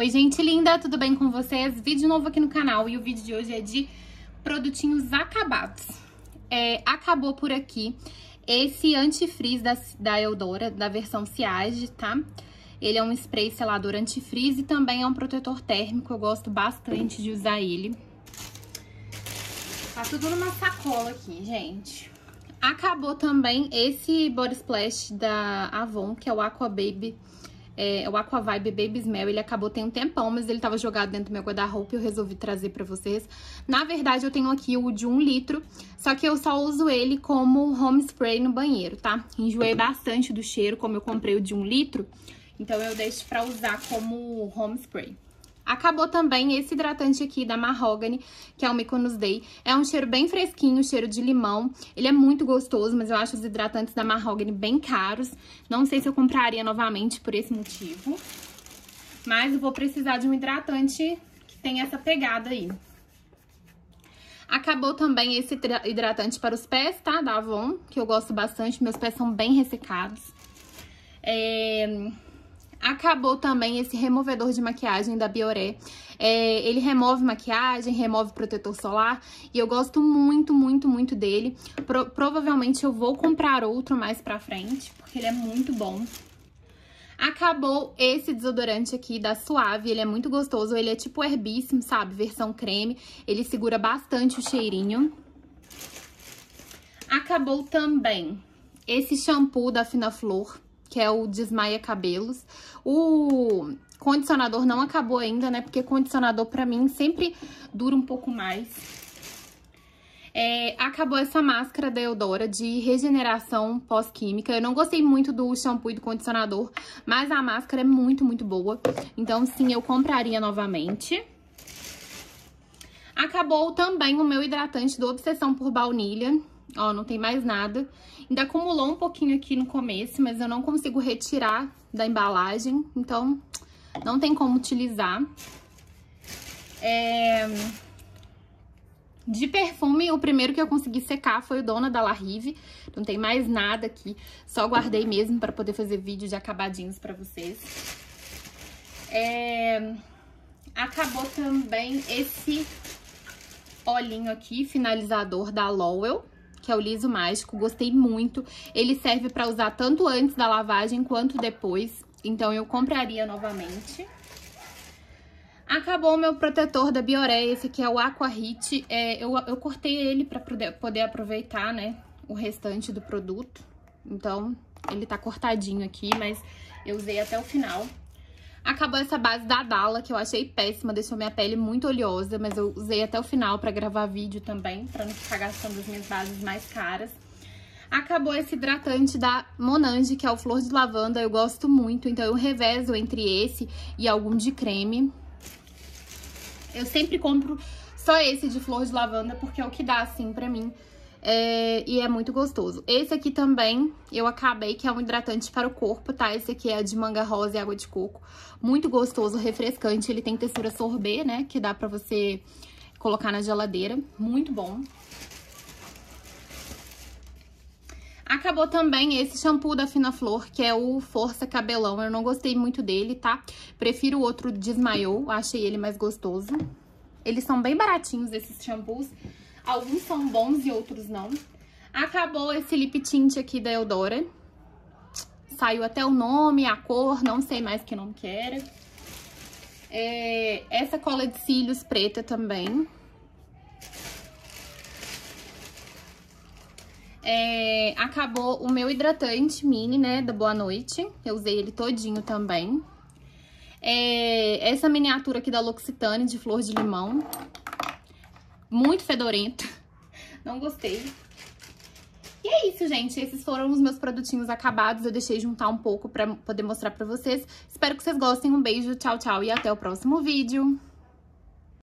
Oi, gente linda, tudo bem com vocês? Vídeo novo aqui no canal e o vídeo de hoje é de produtinhos acabados. Acabou por aqui esse antifrizz da Eudora, da versão Siage, tá? Ele é um spray selador antifrizz e também é um protetor térmico, eu gosto bastante de usar ele. Tá tudo numa sacola aqui, gente. Acabou também esse Body Splash da Avon, que é o Aqua Vibe Baby Smell. Ele acabou tem um tempão, mas ele tava jogado dentro do meu guarda-roupa e eu resolvi trazer pra vocês. Na verdade, eu tenho aqui o de 1 litro, só que eu só uso ele como home spray no banheiro, tá? Enjoei bastante do cheiro, como eu comprei o de 1 litro, então eu deixo pra usar como home spray. Acabou também esse hidratante aqui da Mahogany, que é o Mykonos Day. É um cheiro bem fresquinho, cheiro de limão. Ele é muito gostoso, mas eu acho os hidratantes da Mahogany bem caros. Não sei se eu compraria novamente por esse motivo. Mas eu vou precisar de um hidratante que tem essa pegada aí. Acabou também esse hidratante para os pés, tá? Da Avon, que eu gosto bastante. Meus pés são bem ressecados. Acabou também esse removedor de maquiagem da Bioré. Ele remove maquiagem, remove protetor solar. E eu gosto muito, muito, muito dele. Provavelmente eu vou comprar outro mais pra frente, porque ele é muito bom. Acabou esse desodorante aqui da Suave. Ele é muito gostoso. Ele é tipo herbíssimo, sabe? Versão creme. Ele segura bastante o cheirinho. Acabou também esse shampoo da Fina Flor, que é o Desmaia Cabelos. O condicionador não acabou ainda, né? Porque condicionador, pra mim, sempre dura um pouco mais. Acabou essa máscara da Eudora de regeneração pós-química. Eu não gostei muito do shampoo e do condicionador, mas a máscara é muito, muito boa. Então, sim, eu compraria novamente. Acabou também o meu hidratante do Obsessão por Baunilha. Ó, não tem mais nada. Ainda acumulou um pouquinho aqui no começo, mas eu não consigo retirar da embalagem. Então, não tem como utilizar. De perfume, o primeiro que eu consegui secar foi o Dona da La Rive. Não tem mais nada aqui. Só guardei mesmo pra poder fazer vídeo de acabadinhos pra vocês. Acabou também esse olhinho aqui, finalizador da Lowell, que é o Liso Mágico. Gostei muito. Ele serve pra usar tanto antes da lavagem quanto depois. Então, eu compraria novamente. Acabou o meu protetor da Bioré. Esse aqui é o Aquahit. Eu cortei ele pra poder aproveitar, né, o restante do produto. Então, ele tá cortadinho aqui, mas eu usei até o final. Acabou essa base da Dala, que eu achei péssima, deixou minha pele muito oleosa, mas eu usei até o final pra gravar vídeo também, pra não ficar gastando as minhas bases mais caras. Acabou esse hidratante da Monange, que é o Flor de Lavanda, eu gosto muito, então eu revezo entre esse e algum de creme. Eu sempre compro só esse de Flor de Lavanda, porque é o que dá, assim, pra mim. E é muito gostoso. Esse aqui também eu acabei, que é um hidratante para o corpo, tá? Esse aqui é de manga rosa e água de coco. Muito gostoso, refrescante. Ele tem textura sorbet, né? Que dá pra você colocar na geladeira. Muito bom. Acabou também esse shampoo da Fina Flor, que é o Força Cabelão. Eu não gostei muito dele, tá? Prefiro o outro Desmaiou. Achei ele mais gostoso. Eles são bem baratinhos, esses shampoos. Alguns são bons e outros não. Acabou esse lip tint aqui da Eudora. Saiu até o nome, a cor, não sei mais que nome que era. Essa cola de cílios preta também. Acabou o meu hidratante mini, né, da Boa Noite. Eu usei ele todinho também. Essa miniatura aqui da L'Occitane de flor de limão. Muito fedorento. Não gostei. E é isso, gente. Esses foram os meus produtinhos acabados. Eu deixei juntar um pouco pra poder mostrar pra vocês. Espero que vocês gostem. Um beijo, tchau, tchau e até o próximo vídeo.